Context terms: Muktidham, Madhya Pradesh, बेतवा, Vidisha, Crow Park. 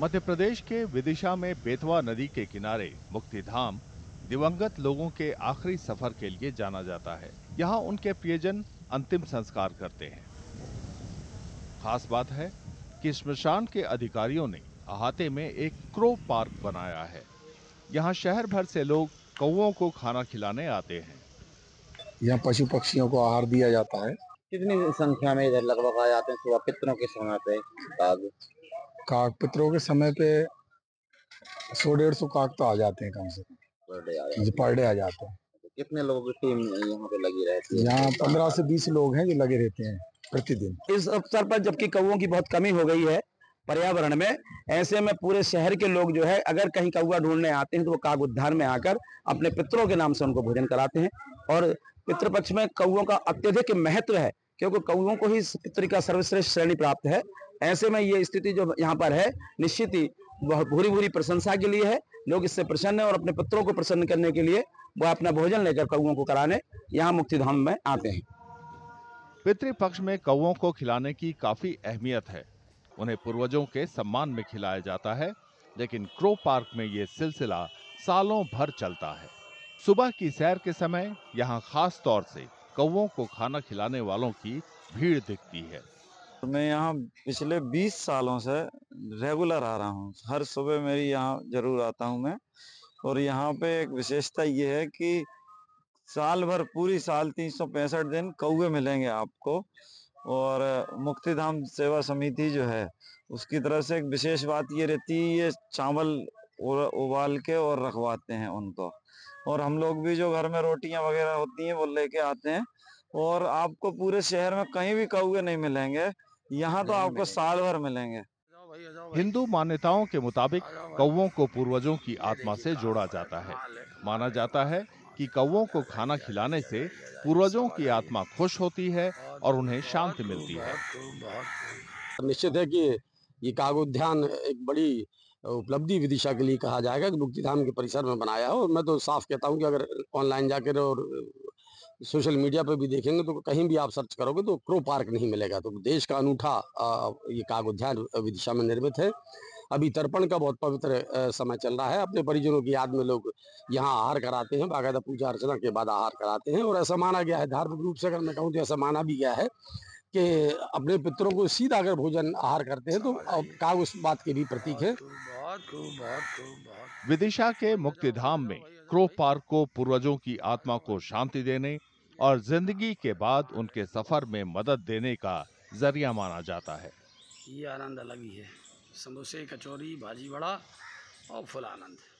मध्य प्रदेश के विदिशा में बेतवा नदी के किनारे मुक्तिधाम दिवंगत लोगों के आखिरी सफर के लिए जाना जाता है। यहाँ उनके प्रियजन अंतिम संस्कार करते हैं। खास बात है कि स्मशान के अधिकारियों ने अहाते में एक क्रो पार्क बनाया है। यहाँ शहर भर से लोग कौओं को खाना खिलाने आते हैं। यहाँ पशु पक्षियों को आहार दिया जाता है। कितनी संख्या में इधर लगभग आ जाते हैं सुबह पितरों के समय पे? काग पितरों के समय पे 100-150 काग तो आ जाते हैं, कम से कम पर डे आ जाते हैं। कितने लोगों की टीम यहाँ पे लगी रहती है? यहाँ 15 से 20 लोग हैं जो लगे रहते हैं प्रतिदिन इस अवसर पर। जबकि कौओं की बहुत कमी हो गई है पर्यावरण में, ऐसे में पूरे शहर के लोग जो है अगर कहीं कौआ ढूंढने आते हैं तो वो काग उद्धार में आकर अपने पितरों के नाम से उनको भोजन कराते हैं। और पितृ पक्ष में कौओं का अत्यधिक महत्व है, क्योंकि कौओं को ही पितृ का सर्वश्रेष्ठ श्रेणी प्राप्त है। ऐसे में ये स्थिति जो यहाँ पर है निश्चित ही भूरी प्रशंसा के लिए है। लोग इससे प्रसन्न है और अपने पितरों को प्रसन्न करने के लिए वो अपना भोजन लेकर कौओं को कराने यहाँ मुक्तिधाम में आते हैं। पितृपक्ष में कौओं को खिलाने की काफी अहमियत है। उन्हें पूर्वजों के सम्मान में खिलाया जाता है, लेकिन क्रो पार्क में ये सिलसिला सालों भर चलता है। सुबह की सैर के समय यहाँ खास तौर से कौओं को खाना खिलाने वालों की भीड़ दिखती है। मैं यहाँ पिछले 20 सालों से रेगुलर आ रहा हूँ। हर सुबह मेरी यहाँ जरूर आता हूँ मैं। और यहाँ पे एक विशेषता ये है कि साल भर पूरी साल 365 दिन कौए मिलेंगे आपको। और मुक्तिधाम सेवा समिति जो है उसकी तरफ से एक विशेष बात ये रहती है, ये चावल उबाल के और रखवाते हैं उनको। और हम लोग भी जो घर में रोटियां वगैरह होती हैं वो लेके आते हैं। और आपको पूरे शहर में कहीं भी कौए नहीं मिलेंगे, यहाँ तो आपको साल भर मिलेंगे। हिंदू मान्यताओं के मुताबिक कौओं को पूर्वजों की आत्मा से जोड़ा जाता है। माना जाता है कि कौओं को खाना खिलाने से पूर्वजों की आत्मा खुश होती है और उन्हें शांति मिलती है। निश्चित है कि ये काग उद्यान एक बड़ी उपलब्धि विदिशा के लिए कहा जाएगा कि मुक्तिधाम के परिसर में बनाया है। और मैं तो साफ कहता हूँ कि अगर ऑनलाइन जाकर और सोशल मीडिया पर भी देखेंगे तो कहीं भी आप सर्च करोगे तो क्रो पार्क नहीं मिलेगा। तो देश का अनूठा ये काग उद्यान विदिशा में निर्मित है। अभी तर्पण का बहुत पवित्र समय चल रहा है। अपने परिजनों की याद में लोग यहाँ आहार कराते हैं, बाकायदा पूजा अर्चना के बाद आहार कराते हैं। और ऐसा माना गया है, धार्मिक रूप से अगर मैं कहूँ तो ऐसा माना भी गया है कि अपने पितरों को सीधा अगर भोजन आहार करते हैं तो काग उस बात के भी प्रतीक है। विदिशा के मुक्तिधाम में क्रो पार्क को पूर्वजों की आत्मा को शांति देने और जिंदगी के बाद उनके सफर में मदद देने का जरिया माना जाता है। ये आनंद अलग ही है, समोसे कचौरी भाजी बड़ा और फुल आनंद।